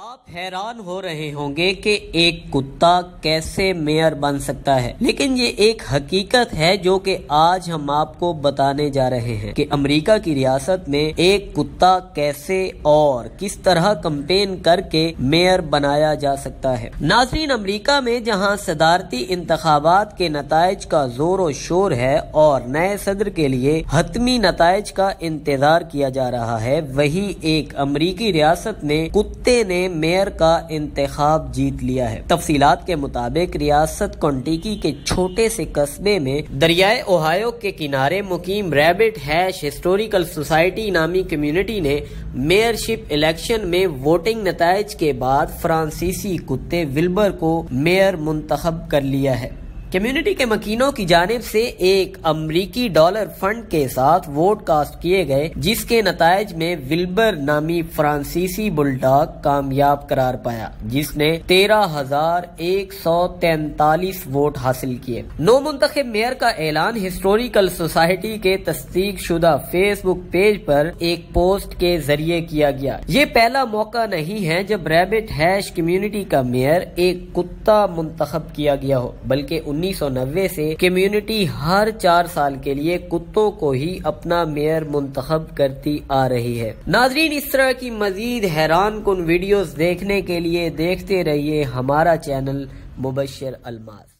आप हैरान हो रहे होंगे कि एक कुत्ता कैसे मेयर बन सकता है, लेकिन ये एक हकीकत है जो कि आज हम आपको बताने जा रहे हैं कि अमेरिका की रियासत में एक कुत्ता कैसे और किस तरह कम्पेन करके मेयर बनाया जा सकता है। नाज़रीन, अमेरिका में जहां सदारती इंतखाबात के नतायज का जोर और शोर है और नए सदर के लिए हतमी नतायज का इंतजार किया जा रहा है, वही एक अमेरिकी रियासत में कुत्ते ने मेयर का इंतखाब जीत लिया है। तफसीलात के मुताबिक रियासत केंटकी के छोटे से कस्बे में दरियाए ओहायो के किनारे मुकीम रैबिट हैश हिस्टोरिकल सोसाइटी नामी कम्युनिटी ने मेयरशिप इलेक्शन में वोटिंग नतायज के बाद फ्रांसीसी कुत्ते विल्बर को मेयर मुंतखब कर लिया है। कम्युनिटी के मकीनों की जानिब से एक अमरीकी डॉलर फंड के साथ वोट कास्ट किए गए, जिसके नतायज में विल्बर नामी फ्रांसीसी बुलडॉग कामयाब करार पाया, जिसने 13,143 वोट हासिल किए। नौ मुंतखब मेयर का ऐलान हिस्टोरिकल सोसाइटी के तस्दीक शुदा फेसबुक पेज पर एक पोस्ट के जरिए किया गया। ये पहला मौका नहीं है जब रैबिट हैश कम्युनिटी का मेयर एक कुत्ता मुंतखब किया गया हो, बल्कि 1990 से कम्युनिटी हर 4 साल के लिए कुत्तों को ही अपना मेयर मुंतखब करती आ रही है। नाजरीन, इस तरह की मजीद हैरान कुन वीडियोस देखने के लिए देखते रहिए हमारा चैनल मुबश्शर अलमास।